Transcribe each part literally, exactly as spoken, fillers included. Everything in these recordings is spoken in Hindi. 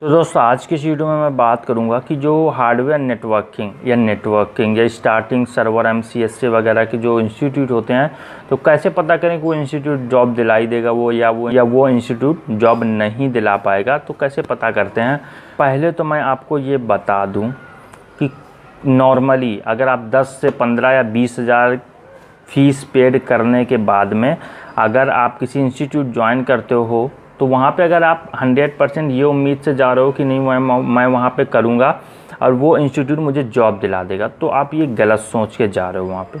तो दोस्तों आज की वीडियो में मैं बात करूंगा कि जो हार्डवेयर नेटवर्किंग या नेटवर्किंग या स्टार्टिंग सर्वर एमसीएसई वगैरह के जो इंस्टीट्यूट होते हैं तो कैसे पता करें कि वो इंस्टीट्यूट जॉब दिलाई देगा वो या वो या वो इंस्टीट्यूट जॉब नहीं दिला पाएगा। तो कैसे पता करते हैं? पहले तो मैं आपको ये बता दूँ कि नॉर्मली अगर आप दस से पंद्रह या बीस हज़ार फीस पेड करने के बाद में अगर आप किसी इंस्टीट्यूट ज्वाइन करते हो तो वहाँ पे अगर आप हंड्रेड परसेंट ये उम्मीद से जा रहे हो कि नहीं मैं मैं वहाँ पे करूँगा और वो इंस्टीट्यूट मुझे जॉब दिला देगा, तो आप ये गलत सोच के जा रहे हो। वहाँ पे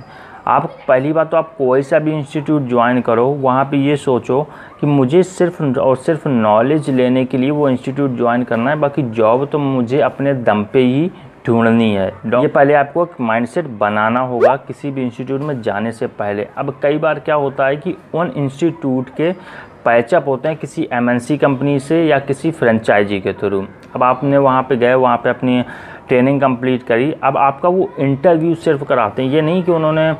आप पहली बात तो आप कोई सा भी इंस्टीट्यूट ज्वाइन करो, वहाँ पे ये सोचो कि मुझे सिर्फ और सिर्फ नॉलेज लेने के लिए वो इंस्टीट्यूट ज्वाइन करना है, बाकी जॉब तो मुझे अपने दम पे ही ढूंढनी है। ये पहले आपको एक माइंडसेट बनाना होगा किसी भी इंस्टीट्यूट में जाने से पहले। अब कई बार क्या होता है कि उन इंस्टीट्यूट के पैचअप होते हैं किसी एमएनसी कंपनी से या किसी फ्रेंचाइजी के थ्रू। अब आपने वहाँ पे गए, वहाँ पे अपनी ट्रेनिंग कंप्लीट करी, अब आपका वो इंटरव्यू सिर्फ कराते हैं। ये नहीं कि उन्होंने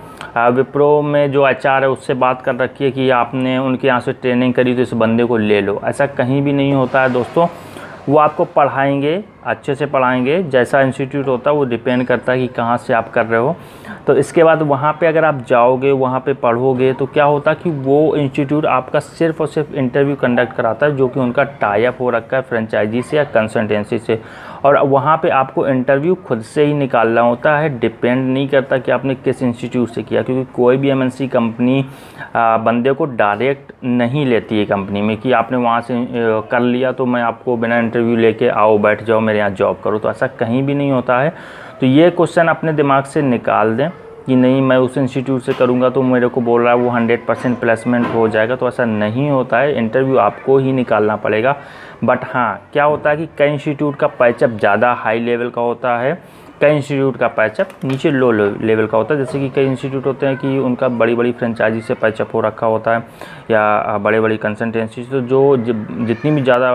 विप्रो में जो एचआर है उससे बात कर रखी है कि आपने उनके यहाँ से ट्रेनिंग करी तो इस बंदे को ले लो, ऐसा कहीं भी नहीं होता है दोस्तों। वो आपको पढ़ाएंगे, अच्छे से पढ़ाएंगे। जैसा इंस्टीट्यूट होता है वो डिपेंड करता है कि कहाँ से आप कर रहे हो। तो इसके बाद वहाँ पे अगर आप जाओगे, वहाँ पे पढ़ोगे, तो क्या होता है कि वो इंस्टीट्यूट आपका सिर्फ और सिर्फ इंटरव्यू कंडक्ट कराता है, जो कि उनका टाई अप हो रखा है फ्रेंचाइजी से या कंसल्टेंसी से, और वहाँ पे आपको इंटरव्यू खुद से ही निकालना होता है। डिपेंड नहीं करता कि आपने किस इंस्टीट्यूट से किया, क्योंकि कोई भी एमएनसी कंपनी बंदे को डायरेक्ट नहीं लेती है कंपनी में कि आपने वहाँ से कर लिया तो मैं आपको बिना इंटरव्यू लेके आओ बैठ जाओ मेरे यहाँ जॉब करो, तो ऐसा कहीं भी नहीं होता है। तो ये क्वेश्चन अपने दिमाग से निकाल दें कि नहीं मैं उस इंस्टीट्यूट से करूँगा तो मेरे को बोल रहा है वो हंड्रेड परसेंट प्लेसमेंट हो जाएगा, तो ऐसा नहीं होता है। इंटरव्यू आपको ही निकालना पड़ेगा। बट हाँ, क्या होता है कि कई इंस्टीट्यूट का पैचअप ज़्यादा हाई लेवल का होता है, कई इंस्टीट्यूट का पैचअप नीचे लो लेवल का होता है। जैसे कि कई इंस्टीट्यूट होते हैं कि उनका बड़ी बड़ी फ्रेंचाइजी से पैचअप हो रखा होता है या बड़े बड़ी कंसल्टेंसी, तो जो जितनी भी ज़्यादा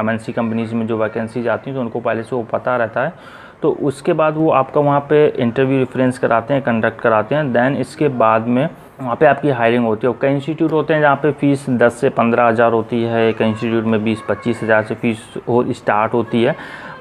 एमएनसी कंपनीज़ में जो वैकेंसीज आती हैं तो उनको पहले से वो पता रहता है। तो उसके बाद वो आपका वहाँ पे इंटरव्यू रेफरेंस कराते हैं, कंडक्ट कराते हैं, दैन इसके बाद में वहाँ पे आपकी हायरिंग होती है। कई इंस्टीट्यूट होते हैं जहाँ पे फ़ीस दस से पंद्रह हज़ार होती है, कई इंस्टीट्यूट में बीस पच्चीस हज़ार से फ़ीस हो स्टार्ट होती है।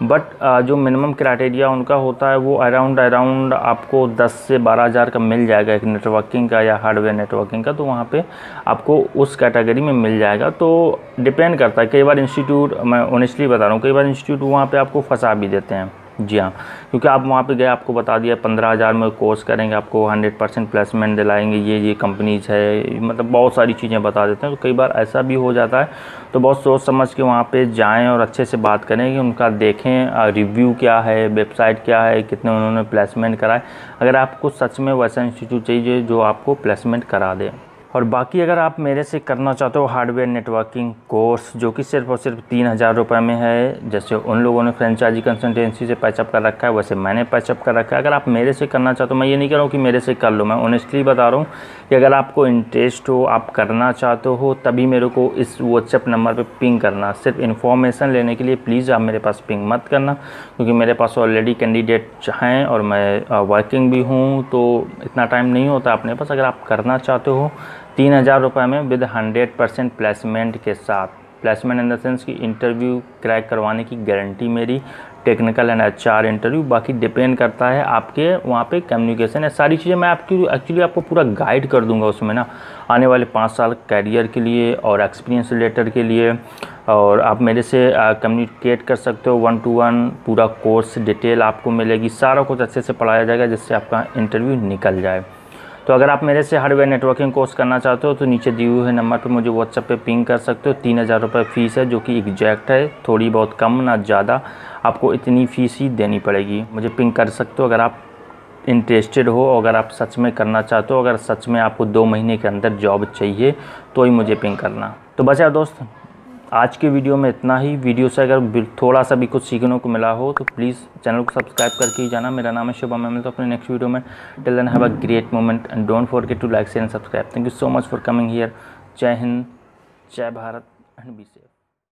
बट जो मिनिमम क्राइटेरिया उनका होता है वो अराउंड अराउंड आपको दस से बारह हज़ार का मिल जाएगा एक नेटवर्किंग का या हार्डवेयर नेटवर्किंग का, तो वहाँ पे आपको उस कैटेगरी में मिल जाएगा। तो डिपेंड करता है, कई बार इंस्टीट्यूट, मैं ऑनेस्टली बता रहा हूँ, कई बार इंस्टीट्यूट वहाँ पर आपको फंसा भी देते हैं। जी हाँ, क्योंकि आप वहाँ पे गए, आपको बता दिया पंद्रह हज़ार में कोर्स करेंगे, आपको हंड्रेड परसेंट प्लेसमेंट दिलाएंगे, ये ये कंपनीज है, मतलब बहुत सारी चीज़ें बता देते हैं। तो कई बार ऐसा भी हो जाता है, तो बहुत सोच समझ के वहाँ पे जाएं और अच्छे से बात करें कि उनका देखें रिव्यू क्या है, वेबसाइट क्या है, कितने उन्होंने प्लेसमेंट कराए। अगर आपको सच में वैसा इंस्टीट्यूट चाहिए जो आपको प्लेसमेंट करा दे। और बाकी अगर आप मेरे से करना चाहते हो हार्डवेयर नेटवर्किंग कोर्स, जो कि सिर्फ और सिर्फ तीन हज़ार रुपये में है, जैसे उन लोगों ने फ्रेंचाइजी कंसल्टेंसी से पैचअप कर रखा है वैसे मैंने पैचअप कर रखा है। अगर आप मेरे से करना चाहते हो, मैं ये नहीं कह रहा हूँ कि मेरे से कर लो, मैं ऑनेस्टली बता रहा हूँ कि अगर आपको इंटरेस्ट हो, आप करना चाहते हो, तभी मेरे को इस व्हाट्सएप नंबर पर पिंग करना। सिर्फ इन्फॉर्मेशन लेने के लिए प्लीज़ आप मेरे पास पिंग मत करना, क्योंकि मेरे पास ऑलरेडी कैंडिडेट हैं और मैं वर्किंग भी हूँ, तो इतना टाइम नहीं होता अपने पास। अगर आप करना चाहते हो तीन हज़ार रुपये में विद हंड्रेड परसेंट प्लेसमेंट के साथ, प्लेसमेंट इन द सेंस कि इंटरव्यू क्रैक करवाने की गारंटी मेरी, टेक्निकल एंड एचआर इंटरव्यू, बाकी डिपेंड करता है आपके वहाँ पे कम्युनिकेशन है, सारी चीज़ें मैं आपकी एक्चुअली आपको पूरा गाइड कर दूंगा उसमें ना, आने वाले पाँच साल कैरियर के लिए और एक्सपीरियंस रिलेटेड के लिए। और आप मेरे से कम्युनिकेट कर सकते हो वन टू वन, पूरा कोर्स डिटेल आपको मिलेगी, सारा कुछ अच्छे से पढ़ाया जाएगा जिससे आपका इंटरव्यू निकल जाए। तो अगर आप मेरे से हार्डवेयर नेटवर्किंग कोर्स करना चाहते हो तो नीचे दिए हुए नंबर पे मुझे व्हाट्सएप पे पिंग कर सकते हो। तीन हज़ार रुपये फ़ीस है, जो कि एग्जैक्ट है, थोड़ी बहुत कम ना ज़्यादा, आपको इतनी फ़ीस ही देनी पड़ेगी। मुझे पिंग कर सकते हो अगर आप इंटरेस्टेड हो, अगर आप सच में करना चाहते हो, अगर सच में आपको दो महीने के अंदर जॉब चाहिए तो ही मुझे पिंग करना। तो बस यार दोस्त, आज के वीडियो में इतना ही। वीडियो से अगर थोड़ा सा भी कुछ सीखने को मिला हो तो प्लीज़ चैनल को सब्सक्राइब करके ही जाना। मेरा नाम है शुभम, मिलता हूं अपने नेक्स्ट वीडियो में। Till then have a great moment and don't forget to like share and subscribe. Thank you so much for coming here. जय हिंद, जय भारत एंड बी सेफ।